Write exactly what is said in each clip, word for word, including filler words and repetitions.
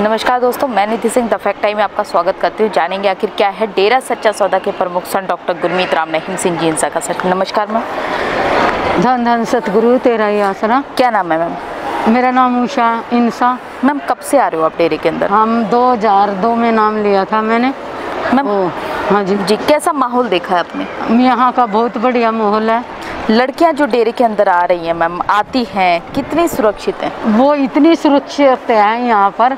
नमस्कार दोस्तों, मैं Nidhi Singh the fact time में आपका स्वागत करती हूँ। जानेंगे आखिर क्या है डेरा सच्चा सौदा के प्रमुख सन डॉक्टर गुरमीत राम रहीम सिंह जी इंसा का। सर नमस्कार मैम। धन धन सतगुरु तेरा ही आसरा। क्या नाम है मैम? मेरा नाम ऊषा इंसा। मैम कब से आ रहे हो आप डेरे के अंदर? हम दो हज़ार दो में नाम लिया था मैंने। मैम हाँ जी जी कैसा माहौल देखा है आपने? यहाँ का बहुत बढ़िया माहौल है। लड़कियां जो डेरे के अंदर आ रही हैं मैम, आती हैं, कितनी सुरक्षित हैं? वो इतनी सुरक्षित हैं यहाँ पर,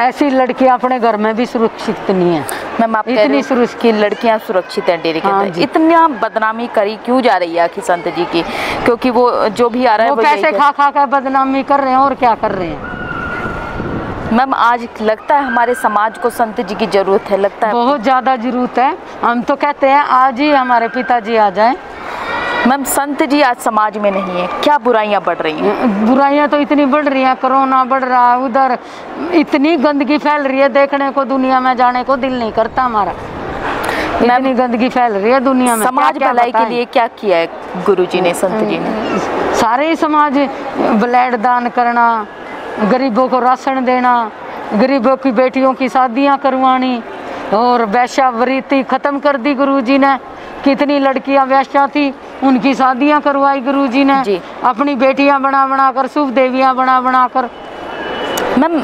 ऐसी लड़कियां अपने घर में भी सुरक्षित नहीं है मैम। आप इतनी सुरक्षित लड़कियां सुरक्षित हैं डेरे के अंदर? हाँ, इतना बदनामी करी क्यों जा रही है आखिर संत जी की? क्योंकि वो जो भी आ रहा है वो पैसे खा खा कर बदनामी कर रहे हैं और क्या कर रहे हैं। मैम आज लगता है हमारे समाज को संत जी की जरूरत है? लगता है बहुत ज़्यादा जरूरत है। हम तो कहते हैं आज ही हमारे पिताजी आ जाए। मैम संत जी आज समाज में नहीं है, क्या बुराइयां बढ़ रही हैं? बुराइयां तो इतनी बढ़ रही हैं, कोरोना बढ़ रहा है, उधर इतनी गंदगी फैल रही है, देखने को दुनिया में जाने को दिल नहीं करता हमारा। इतनी गंदगी फैल रही है दुनिया में। समाज भलाई के लिए क्या किया है गुरुजी ने, संत जी ने? सारे समाज ब्लड दान करना, गरीबों को राशन देना, गरीबों की बेटियों की शादियाँ करवानी, और वैश्यावृत्ति खत्म कर दी गुरुजी ने। कितनी लड़कियां वैश्या थी उनकी शादियां करवाई गुरुजी ने जी। अपनी बेटियां बना बना कर, शुभ देवियां बना बना कर। मैम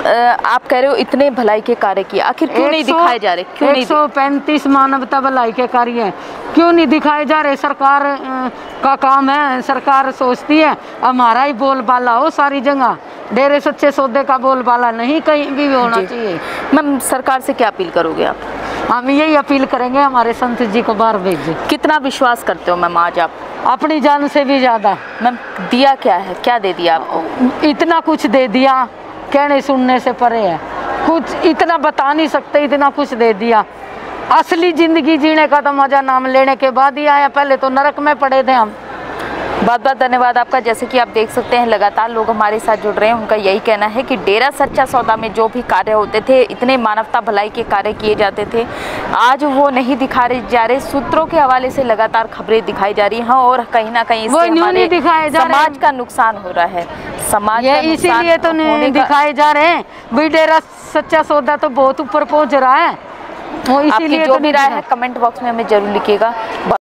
आप कह रहे हो इतने भलाई के कार्य किए, आखिर क्यों नहीं दिखाए जा रहे? क्यों नहीं? एक सौ पैंतीस मानवता भलाई के कार्य हैं, क्यों नहीं दिखाए जा रहे? सरकार का काम है, सरकार सोचती है हमारा ही बोलबाला हो सारी जगह, डेरे सच्चे सौदे का बोलबाला नहीं कहीं भी होना चाहिए। मैम सरकार से क्या अपील करोगे आप? हम यही अपील करेंगे हमारे संत जी को बाहर भेजिए। कितना विश्वास करते हो मैम आज आप? अपनी जान से भी ज़्यादा। मैम दिया क्या है, क्या दे दिया आपको? इतना कुछ दे दिया, कहने सुनने से परे है, कुछ इतना बता नहीं सकते, इतना कुछ दे दिया। असली जिंदगी जीने का तो मज़ा नाम लेने के बाद ही आया, पहले तो नरक में पड़े थे हम। बहुत बहुत धन्यवाद आपका। जैसे कि आप देख सकते हैं लगातार लोग हमारे साथ जुड़ रहे हैं, उनका यही कहना है कि डेरा सच्चा सौदा में जो भी कार्य होते थे, इतने मानवता भलाई के कार्य किए जाते थे, आज वो नहीं दिखा रहे जा रहे। सूत्रों के हवाले से लगातार खबरें दिखाई जा रही हैं और कहीं ना कहीं इससे हमारे समाज का नुकसान हो रहा है। समाज ये इसीलिए तो नहीं दिखाए जा रहे हैं भाई। डेरा सच्चा सौदा तो बहुत ऊपर पहुँच रहा है, वो इसीलिए। जो भी राय है कमेंट बॉक्स में हमें जरूर लिखिएगा।